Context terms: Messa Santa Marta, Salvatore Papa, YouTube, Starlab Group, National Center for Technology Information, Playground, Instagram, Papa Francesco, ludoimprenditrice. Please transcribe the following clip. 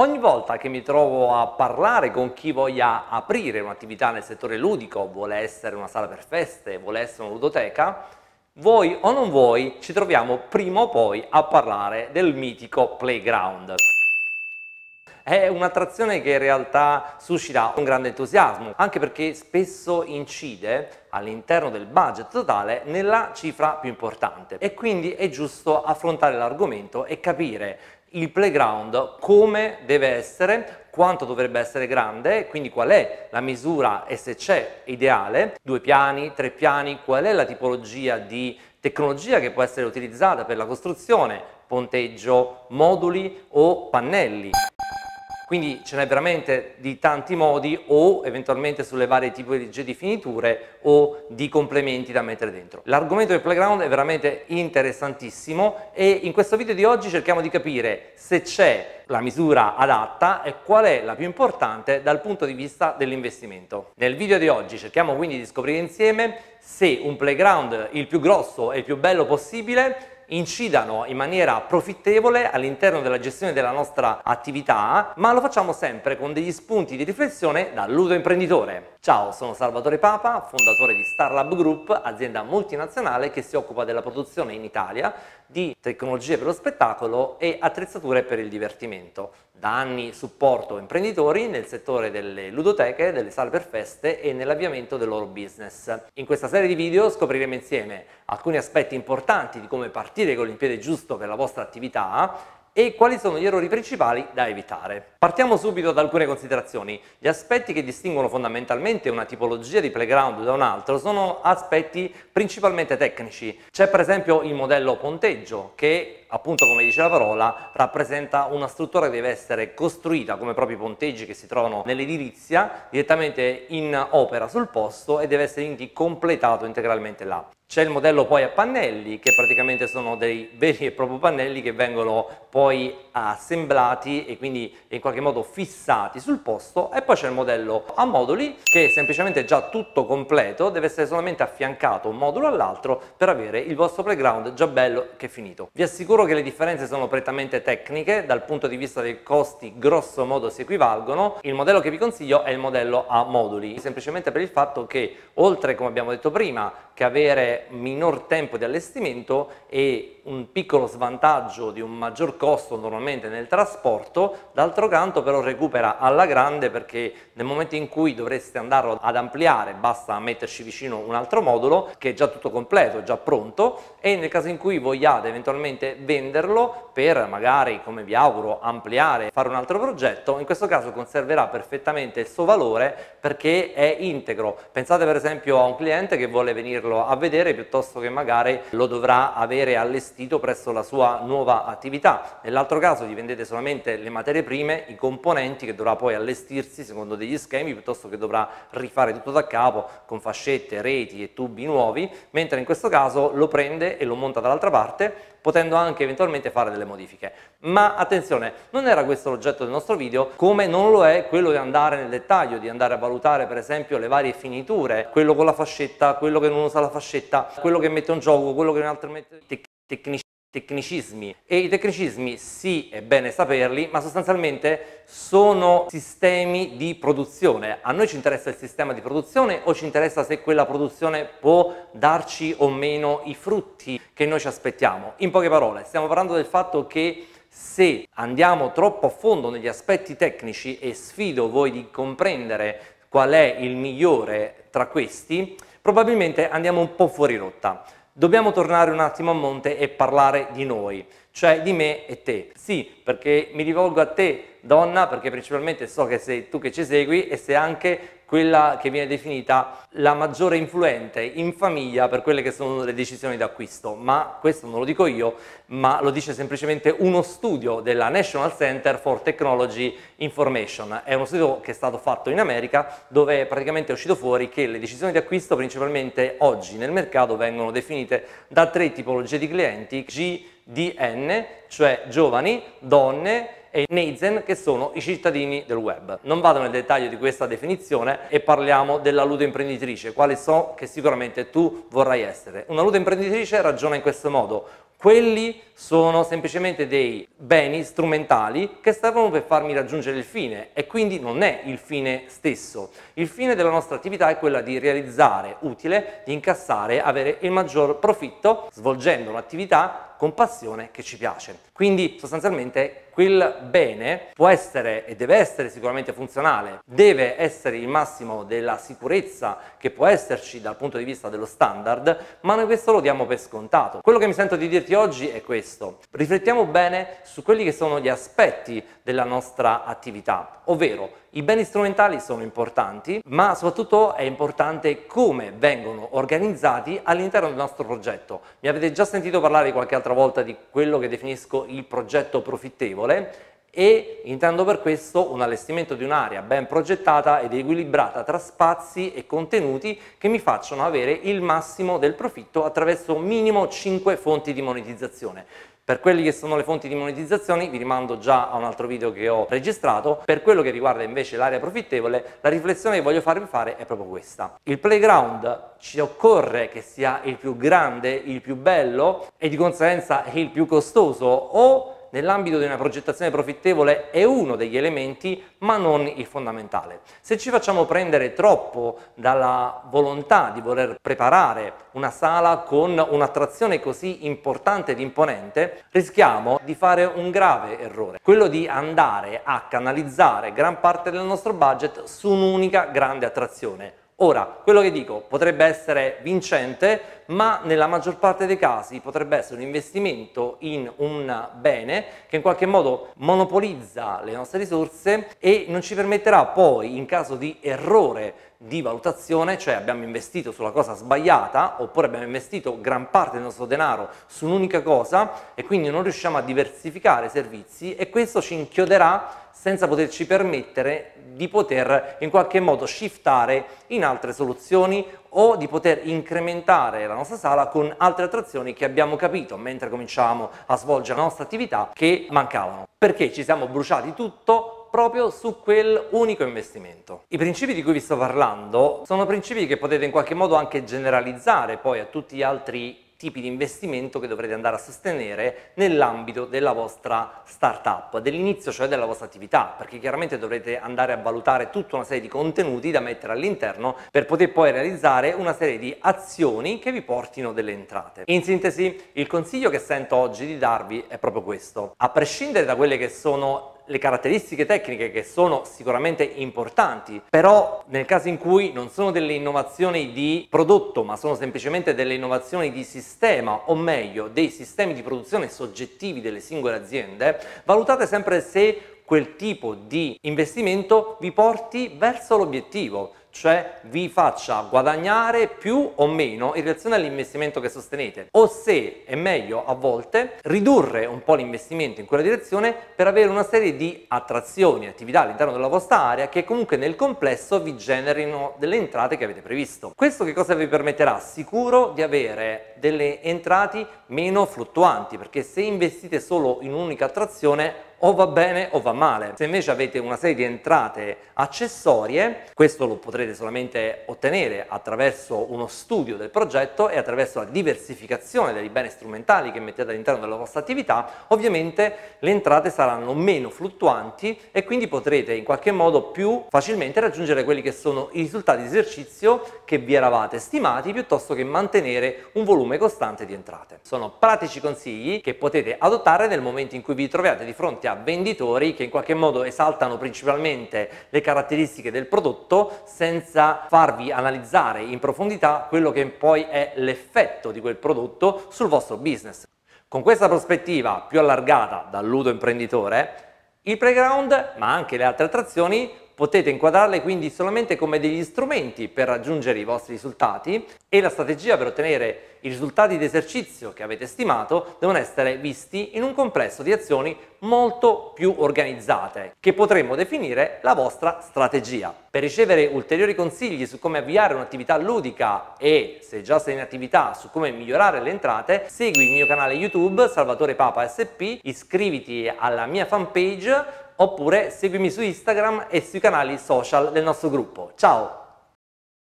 Ogni volta che mi trovo a parlare con chi voglia aprire un'attività nel settore ludico, vuole essere una sala per feste, vuole essere una ludoteca, voi o non voi ci troviamo prima o poi a parlare del mitico Playground. È un'attrazione che in realtà suscita un grande entusiasmo, anche perché spesso incide all'interno del budget totale nella cifra più importante, e quindi è giusto affrontare l'argomento e capire il playground come deve essere, quanto dovrebbe essere grande, quindi qual è la misura e se c'è ideale, 2 piani, 3 piani, qual è la tipologia di tecnologia che può essere utilizzata per la costruzione, ponteggio, moduli o pannelli. Quindi ce n'è veramente di tanti modi, o eventualmente sulle varie tipologie di finiture o di complementi da mettere dentro. L'argomento del playground è veramente interessantissimo e in questo video di oggi cerchiamo di capire se c'è la misura adatta e qual è la più importante dal punto di vista dell'investimento. Nel video di oggi cerchiamo quindi di scoprire insieme se un playground il più grosso e il più bello possibile incidano in maniera profittevole all'interno della gestione della nostra attività, ma lo facciamo sempre con degli spunti di riflessione da ludo imprenditore. Ciao, sono Salvatore Papa, fondatore di Starlab Group, azienda multinazionale che si occupa della produzione in Italia di tecnologie per lo spettacolo e attrezzature per il divertimento. Da anni supporto imprenditori nel settore delle ludoteche, delle sale per feste e nell'avviamento del loro business. In questa serie di video scopriremo insieme alcuni aspetti importanti di come partire con il piede giusto per la vostra attività e quali sono gli errori principali da evitare. Partiamo subito da alcune considerazioni. Gli aspetti che distinguono fondamentalmente una tipologia di playground da un altro sono aspetti principalmente tecnici. C'è per esempio il modello ponteggio che, appunto come dice la parola, rappresenta una struttura che deve essere costruita come propri ponteggi che si trovano nell'edilizia direttamente in opera sul posto e deve essere quindi completato integralmente là. C'è il modello poi a pannelli, che praticamente sono dei veri e propri pannelli che vengono poi assemblati e quindi in qualche modo fissati sul posto, e poi c'è il modello a moduli che è semplicemente già tutto completo, deve essere solamente affiancato un modulo all'altro per avere il vostro playground già bello che è finito. Vi assicuro che le differenze sono prettamente tecniche, dal punto di vista dei costi grosso modo si equivalgono. Il modello che vi consiglio è il modello a moduli, semplicemente per il fatto che, oltre come abbiamo detto prima, che avere minor tempo di allestimento e un piccolo svantaggio di un maggior costo normalmente nel trasporto, d'altro canto però recupera alla grande, perché nel momento in cui dovreste andarlo ad ampliare basta metterci vicino un altro modulo che è già tutto completo, già pronto, e nel caso in cui vogliate eventualmente venderlo per magari, come vi auguro, ampliare, fare un altro progetto, in questo caso conserverà perfettamente il suo valore perché è integro. Pensate per esempio a un cliente che vuole venirlo a vedere piuttosto che magari lo dovrà avere allestito presso la sua nuova attività. Nell'altro caso gli vendete solamente le materie prime, i componenti che dovrà poi allestirsi secondo degli schemi, piuttosto che dovrà rifare tutto da capo con fascette, reti e tubi nuovi, mentre in questo caso lo prende e lo monta dall'altra parte, potendo anche eventualmente fare delle modifiche. Ma attenzione, non era questo l'oggetto del nostro video, come non lo è quello di andare nel dettaglio, di andare a valutare per esempio le varie finiture, quello con la fascetta, quello che non usa la fascetta, quello che mette un gioco, quello che un altro mette. Tecnicismi. E i tecnicismi sì, è bene saperli, ma sostanzialmente sono sistemi di produzione. A noi ci interessa il sistema di produzione o ci interessa se quella produzione può darci o meno i frutti che noi ci aspettiamo? In poche parole, stiamo parlando del fatto che se andiamo troppo a fondo negli aspetti tecnici, e sfido voi di comprendere qual è il migliore tra questi, probabilmente andiamo un po' fuori rotta. Dobbiamo tornare un attimo a monte e parlare di noi, cioè di me e te. Sì, perché mi rivolgo a te, donna, perché principalmente so che sei tu che ci segui e sei anche quella che viene definita la maggiore influente in famiglia per quelle che sono le decisioni d'acquisto. Ma questo non lo dico io, ma lo dice semplicemente uno studio della National Center for Technology Information. È uno studio che è stato fatto in America, dove praticamente è uscito fuori che le decisioni di acquisto principalmente oggi nel mercato vengono definite da 3 tipologie di clienti: GDN, cioè giovani, donne, e Neizen, che sono i cittadini del web. Non vado nel dettaglio di questa definizione e parliamo della ludoimprenditrice, quale so che sicuramente tu vorrai essere. Una ludoimprenditrice ragiona in questo modo: Quelli sono semplicemente dei beni strumentali che servono per farmi raggiungere il fine, e quindi non è il fine stesso. Il fine della nostra attività è quella di realizzare utile, di incassare, avere il maggior profitto svolgendo un'attività con passione che ci piace. Quindi sostanzialmente quel bene può essere e deve essere sicuramente funzionale, deve essere il massimo della sicurezza che può esserci dal punto di vista dello standard, ma noi questo lo diamo per scontato. Quello che mi sento di dirti oggi è questo: riflettiamo bene su quelli che sono gli aspetti della nostra attività, ovvero i beni strumentali sono importanti, ma soprattutto è importante come vengono organizzati all'interno del nostro progetto. Mi avete già sentito parlare qualche altra volta di quello che definisco il progetto profittevole, e intendo per questo un allestimento di un'area ben progettata ed equilibrata tra spazi e contenuti che mi facciano avere il massimo del profitto attraverso minimo 5 fonti di monetizzazione. Per quelli che sono le fonti di monetizzazione vi rimando già a un altro video che ho registrato. Per quello che riguarda invece l'area profittevole, la riflessione che voglio farvi fare è proprio questa. Il playground ci occorre che sia il più grande, il più bello e di conseguenza il più costoso, o nell'ambito di una progettazione profittevole è uno degli elementi ma non il fondamentale. Se ci facciamo prendere troppo dalla volontà di voler preparare una sala con un'attrazione così importante ed imponente, rischiamo di fare un grave errore, quello di andare a canalizzare gran parte del nostro budget su un'unica grande attrazione. Ora, quello che dico potrebbe essere vincente, ma nella maggior parte dei casi potrebbe essere un investimento in un bene che in qualche modo monopolizza le nostre risorse e non ci permetterà poi, in caso di errore di valutazione, cioè abbiamo investito sulla cosa sbagliata oppure abbiamo investito gran parte del nostro denaro su un'unica cosa e quindi non riusciamo a diversificare i servizi, e questo ci inchioderà senza poterci permettere di poter in qualche modo shiftare in altre soluzioni o di poter incrementare la nostra sala con altre attrazioni che abbiamo capito mentre cominciavamo a svolgere la nostra attività che mancavano, perché ci siamo bruciati tutto proprio su quel unico investimento. I principi di cui vi sto parlando sono principi che potete in qualche modo anche generalizzare poi a tutti gli altri tipi di investimento che dovrete andare a sostenere nell'ambito della vostra startup, dell'inizio cioè della vostra attività, perché chiaramente dovrete andare a valutare tutta una serie di contenuti da mettere all'interno per poter poi realizzare una serie di azioni che vi portino delle entrate. In sintesi, il consiglio che sento oggi di darvi è proprio questo: a prescindere da quelle che sono le caratteristiche tecniche, che sono sicuramente importanti, però nel caso in cui non sono delle innovazioni di prodotto ma sono semplicemente delle innovazioni di sistema, o meglio dei sistemi di produzione soggettivi delle singole aziende, valutate sempre se quel tipo di investimento vi porti verso l'obiettivo, cioè vi faccia guadagnare più o meno in relazione all'investimento che sostenete, o se è meglio a volte ridurre un po' l'investimento in quella direzione per avere una serie di attrazioni e attività all'interno della vostra area che comunque nel complesso vi generino delle entrate che avete previsto. Questo che cosa vi permetterà? Sicuro di avere delle entrate meno fluttuanti, perché se investite solo in un'unica attrazione o va bene o va male. Se invece avete una serie di entrate accessorie, questo lo potrete solamente ottenere attraverso uno studio del progetto e attraverso la diversificazione dei beni strumentali che mettete all'interno della vostra attività. Ovviamente le entrate saranno meno fluttuanti e quindi potrete in qualche modo più facilmente raggiungere quelli che sono i risultati di esercizio che vi eravate stimati, piuttosto che mantenere un volume costante di entrate. Sono pratici consigli che potete adottare nel momento in cui vi troviate di fronte a venditori che in qualche modo esaltano principalmente le caratteristiche del prodotto senza farvi analizzare in profondità quello che poi è l'effetto di quel prodotto sul vostro business. Con questa prospettiva più allargata dal ludo imprenditore, il playground, ma anche le altre attrazioni, potete inquadrarle quindi solamente come degli strumenti per raggiungere i vostri risultati, e la strategia per ottenere i risultati di esercizio che avete stimato devono essere visti in un complesso di azioni molto più organizzate, che potremmo definire la vostra strategia. Per ricevere ulteriori consigli su come avviare un'attività ludica e, se già sei in attività, su come migliorare le entrate, segui il mio canale YouTube Salvatore Papa SP, iscriviti alla mia fanpage oppure seguimi su Instagram e sui canali social del nostro gruppo. Ciao!